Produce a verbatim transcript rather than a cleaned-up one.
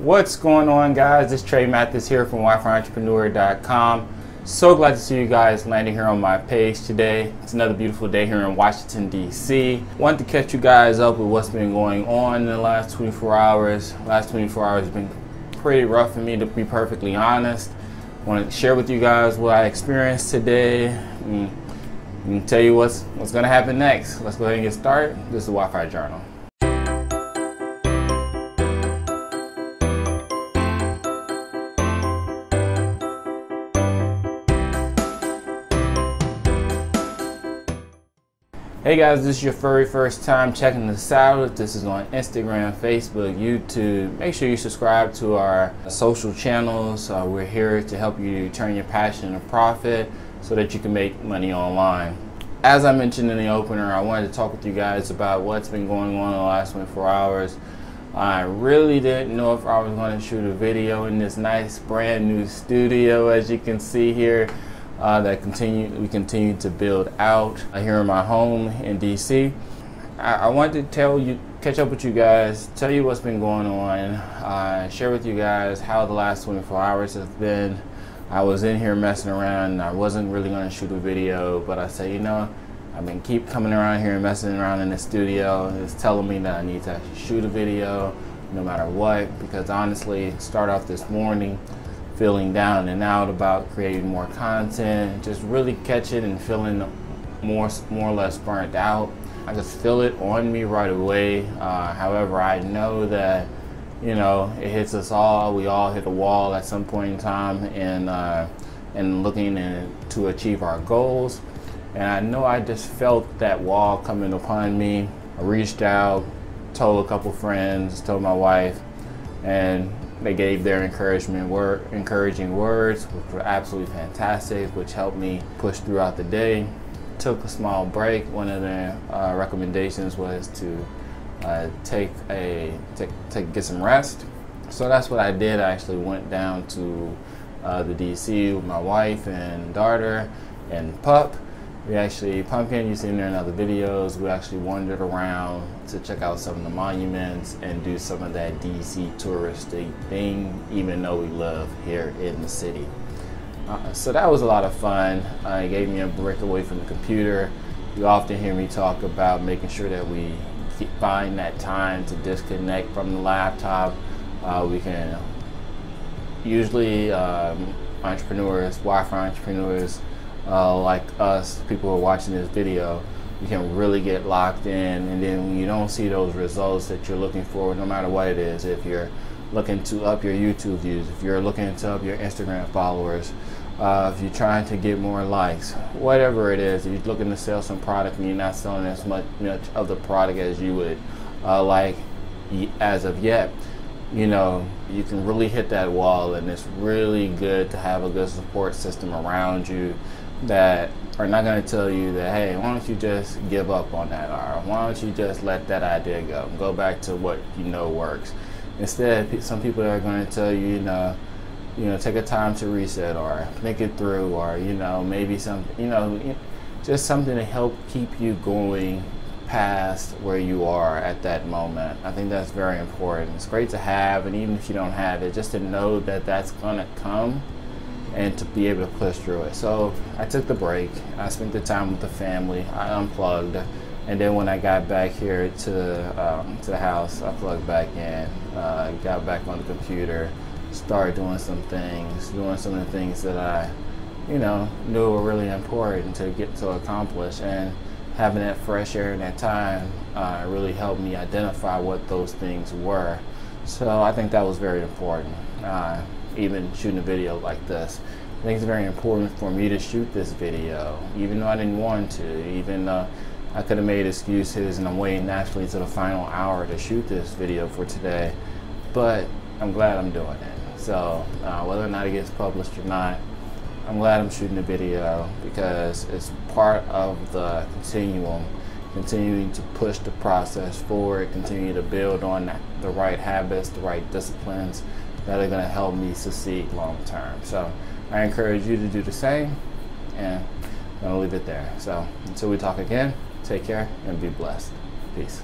What's going on, guys? It's Trey Mathis here from Wi Fi Entrepreneur dot com. So glad to see you guys landing here on my page today. It's another beautiful day here in Washington, D C Wanted to catch you guys up with what's been going on in the last twenty-four hours. Last twenty-four hours has been pretty rough for me, to be perfectly honest. Want to share with you guys what I experienced today and, and tell you what's, what's going to happen next. Let's go ahead and get started. This is the WiFi Journal. Hey guys, this is your very first time checking this out. If this is on Instagram, Facebook, YouTube, make sure you subscribe to our social channels. Uh, we're here to help you turn your passion into profit so that you can make money online. As I mentioned in the opener, I wanted to talk with you guys about what's been going on in the last twenty-four hours. I really didn't know if I was going to shoot a video in this nice brand new studio, as you can see here. Uh, that continue, we continue to build out here in my home in D C I, I wanted to tell you, catch up with you guys, tell you what's been going on, uh, share with you guys how the last twenty-four hours has been. I was in here messing around and I wasn't really going to shoot a video, but I said, you know, I've been keep coming around here and messing around in the studio. It's telling me that I need to actually shoot a video no matter what, because honestly, start off this morning feeling down and out about creating more content, just really catching and feeling more, more or less burnt out. I just feel it on me right away. Uh, however, I know that, you know, it hits us all. We all hit a wall at some point in time and, uh, and looking in, to achieve our goals. And I know I just felt that wall coming upon me. I reached out, told a couple friends, told my wife, and they gave their encouragement word, encouraging words, which were absolutely fantastic, which helped me push throughout the day. Took a small break. One of their uh, recommendations was to uh, take a take, take get some rest. So that's what I did. I actually went down to uh, the D C with my wife and daughter and pup. We actually, Pumpkin, you've seen her in other videos, we actually wandered around to check out some of the monuments and do some of that D C touristy thing, even though we live here in the city. Uh, so that was a lot of fun. Uh, it gave me a break away from the computer. You often hear me talk about making sure that we find that time to disconnect from the laptop. Uh, we can usually, um, entrepreneurs, Wi-Fi entrepreneurs, Uh, like us, people who are watching this video, you can really get locked in, and then when you don't see those results that you're looking for, no matter what it is, if you're looking to up your YouTube views, if you're looking to up your Instagram followers, uh, if you're trying to get more likes, whatever it is, if you're looking to sell some product and you're not selling as much, much of the product as you would uh, like as of yet, you know, you can really hit that wall, and it's really good to have a good support system around you that are not going to tell you that, hey, why don't you just give up on that, or why don't you just let that idea go, go back to what you know works. Instead, some people are going to tell you, you know, you know, take a time to reset, or think it through, or, you know, maybe something, you know, just something to help keep you going past where you are at that moment. I think that's very important. It's great to have, and even if you don't have it, just to know that that's going to come, and to be able to push through it. So I took the break, I spent the time with the family, I unplugged, and then when I got back here to, um, to the house, I plugged back in, uh, got back on the computer, started doing some things, doing some of the things that I, you know, knew were really important to get to accomplish, and having that fresh air and that time uh, really helped me identify what those things were. So I think that was very important. Uh, even shooting a video like this, I think it's very important for me to shoot this video, even though I didn't want to, even uh, I could have made excuses, and I'm waiting actually to the final hour to shoot this video for today, but I'm glad I'm doing it. So uh, whether or not it gets published or not, I'm glad I'm shooting the video, because it's part of the continuum, continuing to push the process forward, continue to build on the right habits, the right disciplines, that are going to help me succeed long term. So I encourage you to do the same, and I'm going to leave it there. So until we talk again, take care and be blessed. Peace.